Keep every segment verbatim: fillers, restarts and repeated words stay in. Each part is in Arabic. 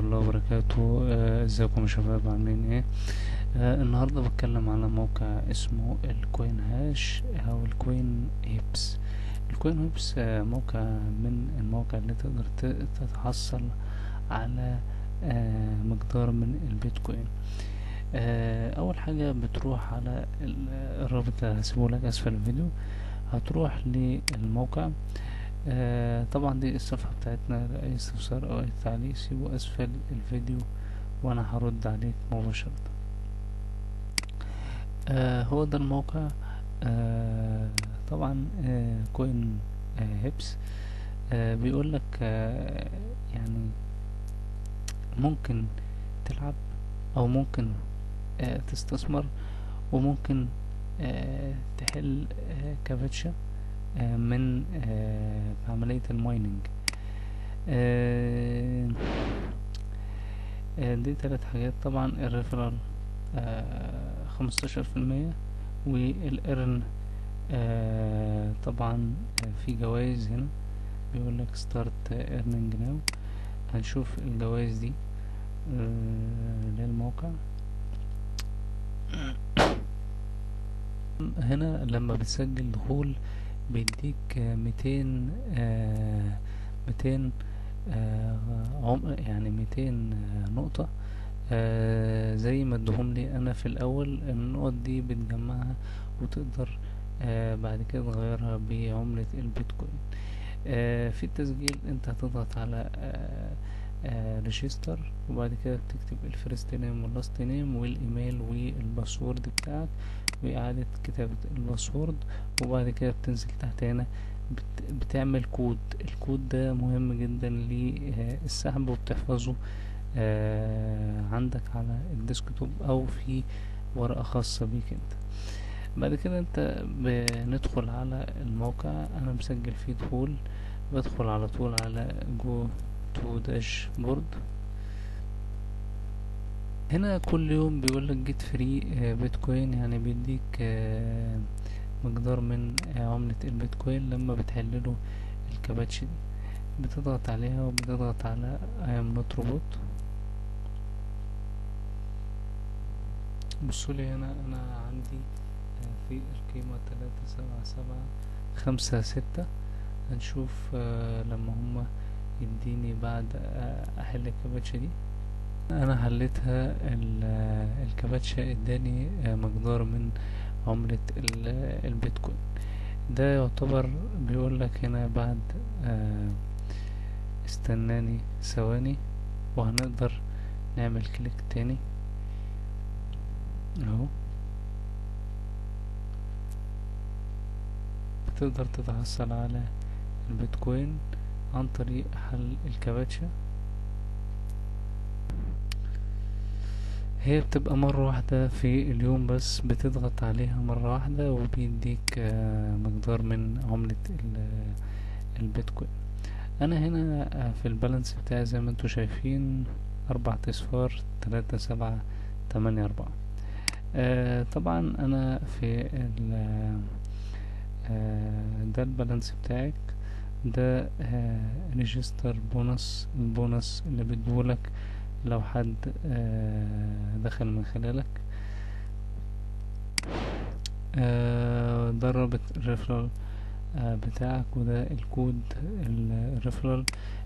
الله وبركاته. ازيكم يا شباب، عاملين ايه؟ آه النهارده بتكلم على موقع اسمه الكوين هاش او الكوين هيبس. الكوين هيبس آه موقع من المواقع اللي تقدر تتحصل على آه مقدار من البيتكوين. آه اول حاجه بتروح على الرابط اللي هسيبه لك اسفل الفيديو، هتروح للموقع. آه طبعا دي الصفحة بتاعتنا، لأي استفسار أو أي تعليق سيبه أسفل الفيديو وأنا هرد عليك مباشرة. آه هو ده الموقع. آه طبعا آه كوين آه هيبس آه بيقولك آه يعني ممكن تلعب أو ممكن آه تستثمر وممكن آه تحل آه كابتشا من عملية المايننج. دي ثلاث حاجات طبعا، الريفرال خمستاشر في المية والارن طبعا في جوائز. هنا بيقول لك ستارت ارننج ناو، هنشوف الجوائز دي للموقع. هنا لما بتسجل دخول بيديك ميتين آه ميتين آه يعني ميتين آه نقطة، آه زي ما ادهم لي انا في الاول. النقط دي بتجمعها وتقدر آه بعد كده تغيرها بعملة البيتكوين. آه في التسجيل انت هتضغط على آه آه ريجستر، وبعد كده بتكتب الفيرست نيم واللاست نيم والايميل والباسورد بتاعك وإعادة كتابة الباسورد، وبعد كده بتنزل تحت هنا بتعمل كود. الكود ده مهم جدا للسحب وبتحفظه عندك على الديسكتوب أو في ورقة خاصة بيك انت. بعد كده انت بندخل على الموقع، أنا مسجل فيه دخول، بدخل على طول على جو تو داش بورد. هنا كل يوم بيقولك جيت فري بيتكوين، يعني بيديك مقدار من عملة البيتكوين لما بتحلله الكباتش دي. بتضغط عليها وبتضغط على ايام نوت روبوت. بصولي هنا انا عندي في القيمة تلاتة سبعة سبعة خمسة ستة، هنشوف لما هما يديني بعد احل الكباتش دي. انا حليتها الكباتشا اداني مقدار من عملة البيتكوين. ده يعتبر بيقولك هنا بعد استناني ثواني وهنقدر نعمل كليك تاني اهو. بتقدر تتحصل على البيتكوين عن طريق حل الكباتشا. هي بتبقى مرة واحدة في اليوم بس، بتضغط عليها مرة واحدة وبيديك مقدار من عملة البيتكوين. انا هنا في البالانس بتاعي زي ما انتوا شايفين اربعة اصفار تلاتة سبعة تمانية اربعة. طبعا انا في ده البالانس بتاعك ده ريجستر بونص، البونص اللي بيدولك لو حد دخل من خلالك. دربت الريفرال بتاعك، وده الكود الريفرال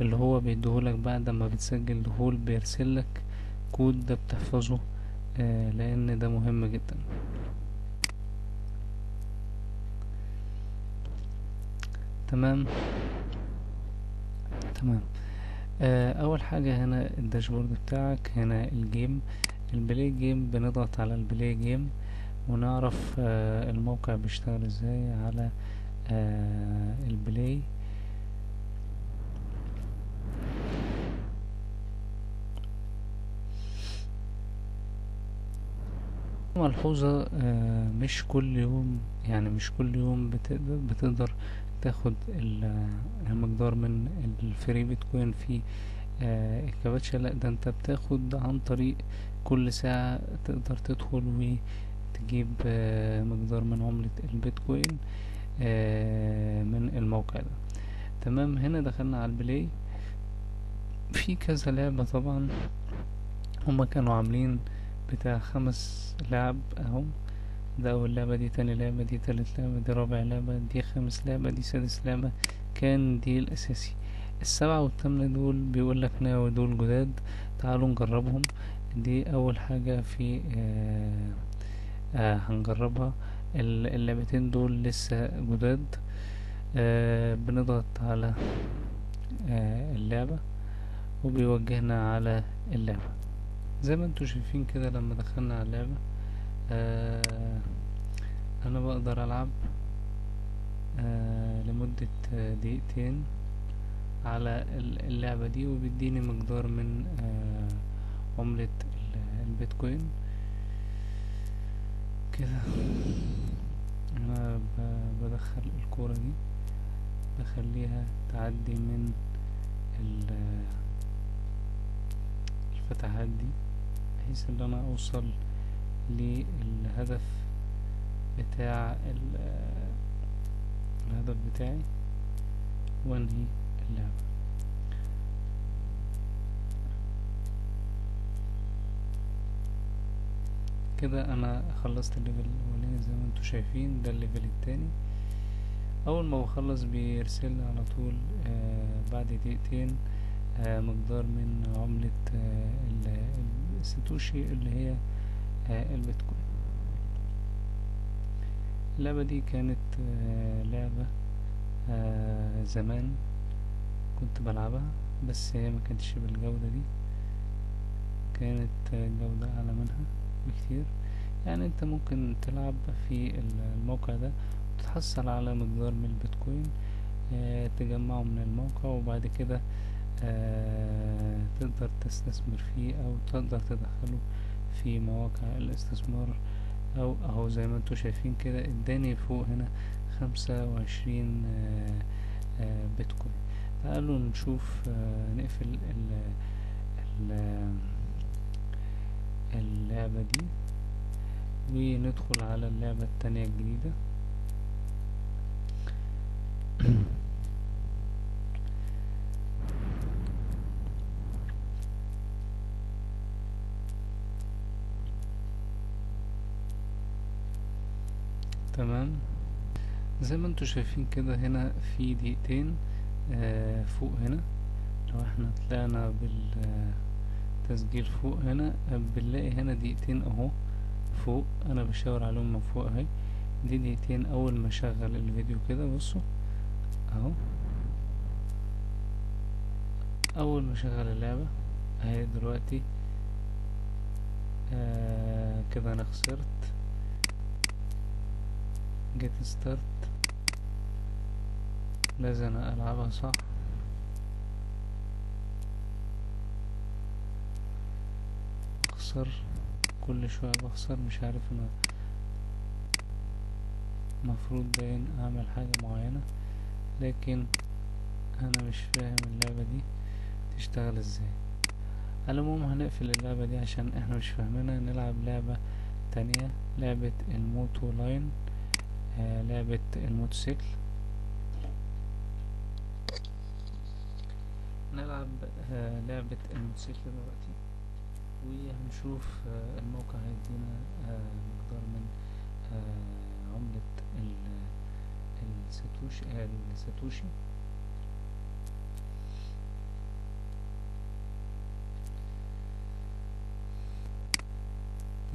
اللي هو بيديهولك بعد ما بتسجل دخول، بيرسلك كود ده بتحفظه لان ده مهم جدا. تمام تمام اول حاجة هنا الداشبورد بتاعك، هنا الجيم البلاي جيم، بنضغط على البلاي جيم ونعرف آه الموقع بيشتغل ازاي على آه البلاي. ملحوظة آه مش كل يوم، يعني مش كل يوم بتقدر, بتقدر تاخد المقدار من الفري بيتكوين في آه الكباتشا، لا ده انت بتاخد عن طريق كل ساعة تقدر تدخل وتجيب آه مقدار من عملة البيتكوين آه من الموقع ده. تمام، هنا دخلنا على البلاي. في كذا لعبة طبعا هما كانوا عاملين بتاع خمس لعب اهم. ده اول لعبة، دي تاني لعبة، دي تالت لعبة، دي رابع لعبة، دي خامس لعبة، دي سادس لعبة، كان دي الاساسي. السبعة والثامنة دول بيقول لك ناوي دول جداد، تعالوا نجربهم. دي اول حاجة في آه آه هنجربها. اللعبتين دول لسه جداد. آه بنضغط على آه اللعبة وبيوجهنا على اللعبة زي ما انتوا شايفين كده. لما دخلنا على اللعبة آه انا بقدر العب آه لمدة دقيقتين على اللعبة دي، وبيديني مقدار من آه عملة البيتكوين كده. انا بدخل الكورة دي بخليها تعدي من الفتحات دي بحيث ان انا اوصل للهدف بتاع الهدف بتاعي وانهي اللعبة. كده انا خلصت الليفل الاولاني زي ما انتم شايفين، ده الليفل التاني. اول ما بخلص بيرسلني على طول آه بعد دقيقتين آه مقدار من عملة آه الساتوشي اللي هي آه البيتكوين. اللعبة دي كانت آه لعبة آه زمان كنت بلعبها، بس هي ما كانتش بالجودة دي، كانت آه جودة اعلى منها بكتير. يعني انت ممكن تلعب في الموقع ده وتتحصل على مقدار من البيتكوين آه تجمعه من الموقع، وبعد كده آه تقدر تستثمر فيه او تقدر تدخله في مواقع الاستثمار. او اهو زي ما انتوا شايفين كده اداني فوق هنا خمسة وعشرين آه آه بيتكوين. تعالوا نشوف آه نقفل ال ال اللعبة دي وندخل على اللعبة التانية الجديدة. تمام زي ما انتوا شايفين كده هنا في دقيقتين آه فوق هنا. لو احنا طلعنا بال تسجيل فوق هنا بنلاقي هنا دقيقتين اهو فوق، انا بشاور عليهم من فوق اهي. دي دقيقتين اول ما اشغل الفيديو كده بصوا اهو، اول ما اشغل اللعبة اهي دلوقتي آه كده انا خسرت. جيت ستارت لازم العبها صح. كل شوية بخسر، مش عارف انا مفروض باين اعمل حاجة معينة، لكن انا مش فاهم اللعبة دي تشتغل ازاي. على العموم هنقفل اللعبة دي عشان احنا مش فاهمينها. نلعب لعبة تانية، لعبة الموتو لاين آه لعبة الموتوسيكل. نلعب آه لعبة الموتوسيكل دلوقتي وهنشوف الموقع هيدينا مقدار من عملة الساتوشي الساتوشي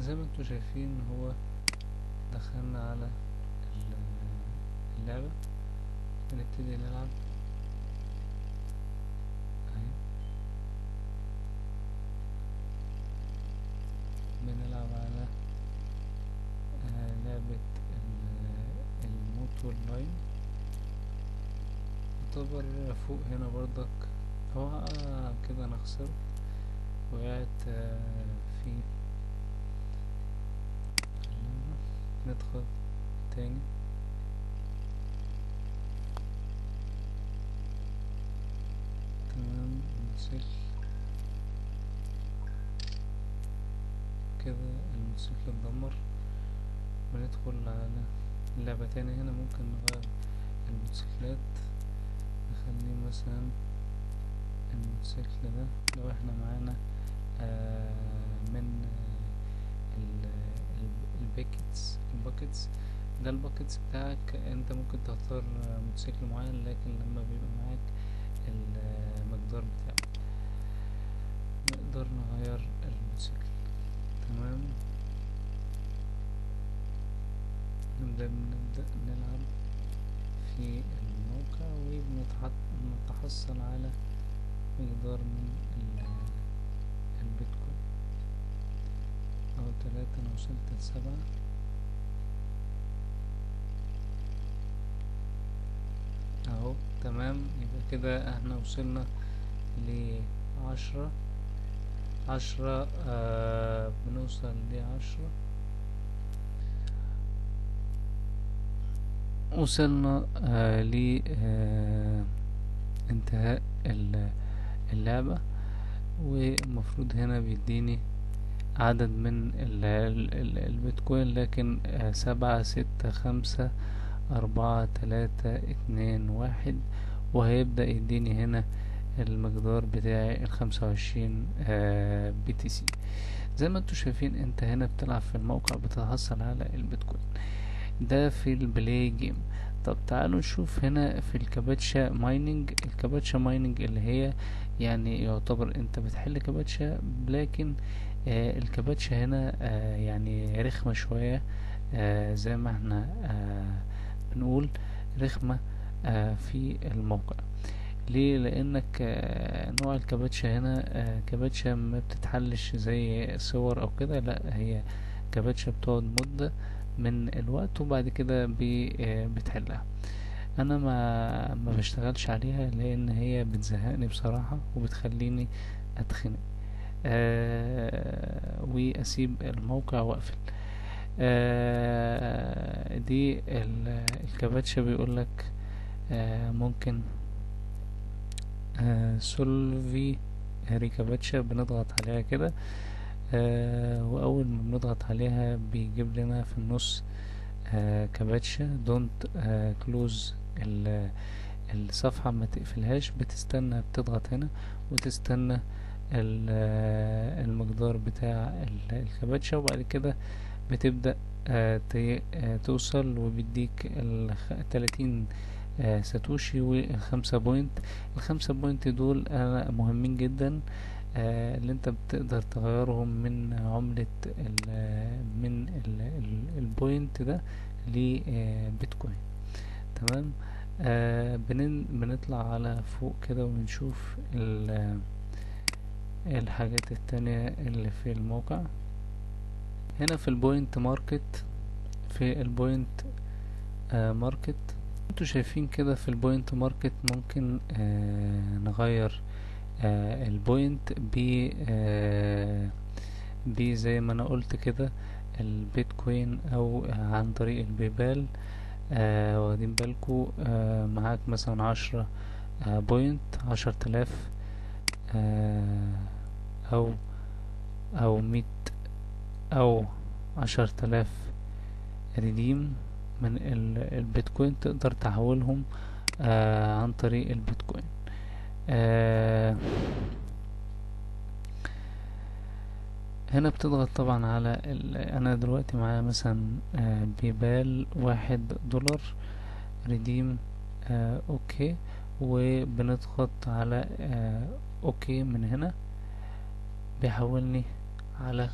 زي ما انتوا شايفين. هو دخلنا على اللعبة بنبتدي نلعب. بنلعب على آه لعبة الموتو اللاين. يعتبر فوق هنا برضك هو آه كده انا خسرت، وقعت آه في اللعبة. ندخل تاني تمام نسيت كده الموتوسيكل اتدمر. بندخل على اللعبة تاني. هنا ممكن نغير الموتوسيكلات، نخليه مثلا الشكل ده لو احنا معانا من الباكتس الباكتس ده الباكتس بتاعك انت ممكن تختار موتوسيكل معين، لكن لما بيبقى معاك المقدار بتاعك نقدر نغير الموتوسيكل. تمام، نبدأ بنبدأ نلعب في الموقع وبنتحصل على مقدار من البيتكوين أو تلاتة. أنا وصلت لسبعة. أهو تمام، يبقى كده احنا وصلنا لعشرة. عشرة آه بنوصل لعشرة، وصلنا آه لانتهاء آه اللعبة، ومفروض هنا بيديني عدد من البيتكوين، لكن آه سبعة ستة خمسة أربعة تلاتة اتنين واحد، وهيبدأ يديني هنا المقدار بتاعي الخمسة وعشرين بي تي سي. زي ما انتوا شايفين انت هنا بتلعب في الموقع بتتحصل على البيتكوين ده في البلاي جيم. طب تعالوا نشوف هنا في الكابتشا مايننج. الكابتشا مايننج اللي هي يعني يعتبر انت بتحل كابتشا، لكن آه الكابتشا هنا آه يعني رخمة شوية، آه زي ما احنا آه بنقول رخمة آه في الموقع. ليه؟ لانك آه نوع الكابتشا هنا آه كابتشا ما بتتحلش زي صور او كده، لا هي كابتشا بتقعد مدة من الوقت وبعد كده بتحلها. انا ما ما بشتغلش عليها لان هي بتزهقني بصراحة وبتخليني اتخنق آه واسيب الموقع واقفل. آه دي الكابتشا بيقولك آه ممكن آه سولفي هاري كابتشا، بنضغط عليها كده آه واول ما بنضغط عليها بيجيب لنا في النص آه كابتشا. دونت آه كلوز الصفحة، ما تقفلهاش، بتستنى، بتضغط هنا وتستنى المقدار بتاع الكابتشا، وبعد كده بتبدأ آه آه توصل وبيديك تلاتين آه ساتوشي والخمسة بوينت. الخمسة بوينت دول آه مهمين جدا، آه اللي انت بتقدر تغيرهم من عملة من البوينت ده لبيتكوين. تمام، آه بنطلع على فوق كده ونشوف الحاجات التانية اللي في الموقع. هنا في البوينت ماركت، في البوينت آه ماركت انتوا شايفين كده في البوينت ماركت ممكن آه نغير آه البوينت ب آه ب زي ما انا قلت كده البيتكوين او آه عن طريق البيبال. آه واخدين بالكو آه معاك مثلا عشرة آه بوينت، عشر تلاف آه او او مية او عشر تلاف ريديم من البيتكوين، تقدر تحولهم آه عن طريق البيتكوين. آه هنا بتضغط طبعا على انا دلوقتي معايا مثلا آه بيبال واحد دولار ريديم آه اوكي، وبنضغط على آه اوكي. من هنا بيحولني على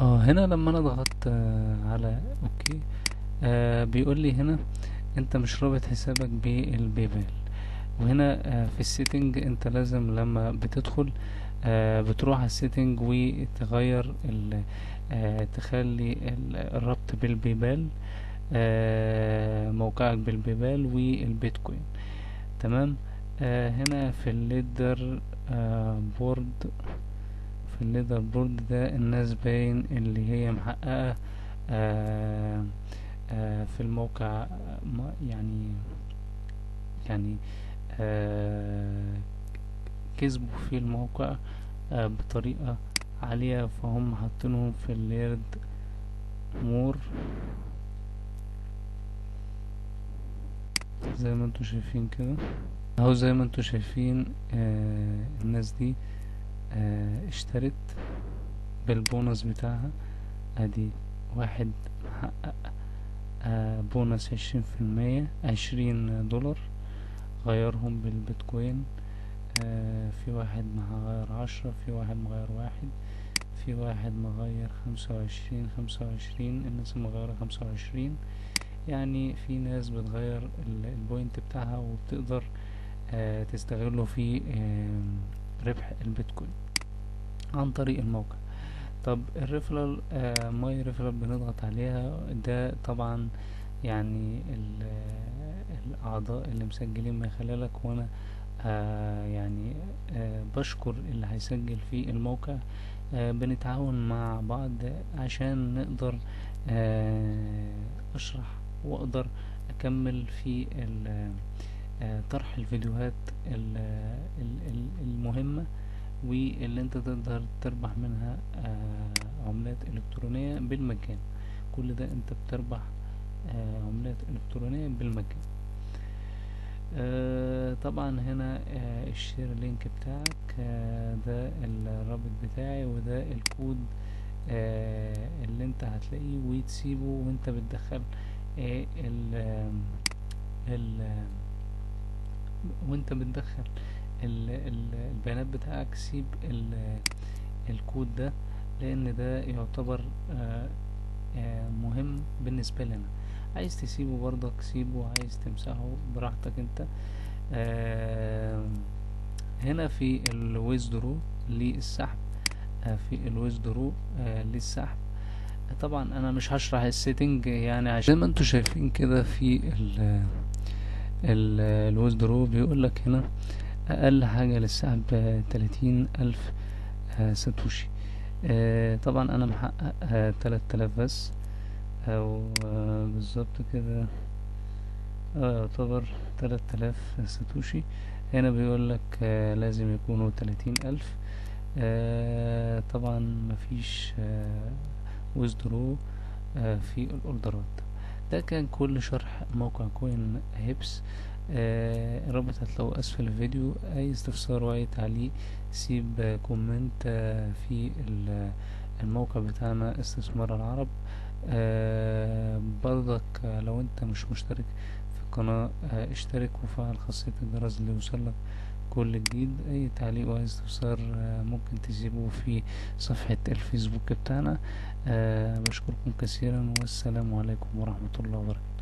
اه هنا لما انا ضغطت آه على اوكي آه بيقول لي هنا انت مش رابط حسابك بالبيبال. وهنا آه في السيتنج انت لازم لما بتدخل آه بتروح على السيتنج وتغير آه تخلي الربط بالبيبال آه موقعك بالبيبال والبيتكوين. تمام، آه هنا في الليدر آه بورد في الليدر بورد ده الناس باين اللي هي محققة آه آه في الموقع، يعني يعني آه كسبوا في الموقع آه بطريقة عالية، فهم حاطينهم في الليرد مور زي ما انتوا شايفين كده. اهو زي ما انتم شايفين آه الناس دي آه اشترت بالبونص بتاعها، ادي واحد محقق آه بونص عشرين في المية عشرين دولار غيرهم بالبيتكوين، آه في واحد مغير عشرة، في واحد مغير واحد، في واحد مغير خمسة وعشرين خمسة وعشرين، الناس مغيرة خمسة وعشرين. يعني في ناس بتغير البوينت بتاعها وبتقدر آه تستغله في آه ربح البيتكوين عن طريق الموقع. طب الريفرال آه ماي ريفرال بنضغط عليها، ده طبعا يعني الاعضاء اللي مسجلين من خلالك، وانا آه يعني آه بشكر اللي هيسجل في الموقع. آه بنتعاون مع بعض عشان نقدر آه اشرح واقدر اكمل في طرح الفيديوهات المهمة واللي انت تقدر تربح منها عملات الكترونية بالمجان. كل ده انت بتربح عملات الكترونية بالمجان. طبعا هنا الشير لينك بتاعك، ده الرابط بتاعي وده الكود آه اللي انت هتلاقيه وتسيبه وانت بتدخل آه ال ال وانت بتدخل ال ال البيانات بتاعك. سيب ال الكود ده لان ده يعتبر آه آه مهم بالنسبة لنا. عايز تسيبه برضك سيبه، عايز تمسحه براحتك انت. آه هنا في الويزدرو للسحب، في الويزدرو آه للسحب. طبعا انا مش هشرح السيتنج يعني عشان زي ما انتم شايفين كده في الويزدرو بيقول لك هنا اقل حاجه للسحب تلاتين الف آه ساتوشي. آه طبعا انا محقق آه تلات تلاف بس، او آه بالظبط كده آه يعتبر تلات تلاف ساتوشي. هنا بيقول لك آه لازم يكونوا تلاتين الف. آه طبعا مفيش آه ويزدرو آه في الاوردرات. ده كان كل شرح موقع كوين هيبس. آه الرابط هتلاقوه اسفل الفيديو. اي استفسار واي تعليق سيب آه كومنت آه في الموقع بتاعنا استثمار العرب. آه برضك آه لو انت مش مشترك في القناة آه اشترك وفعل خاصية الجرس اللي يوصلك كل جديد. اي تعليق او استفسار ممكن تسيبوه في صفحة الفيسبوك بتاعنا. أه بشكركم كثيرا والسلام عليكم ورحمة الله وبركاته.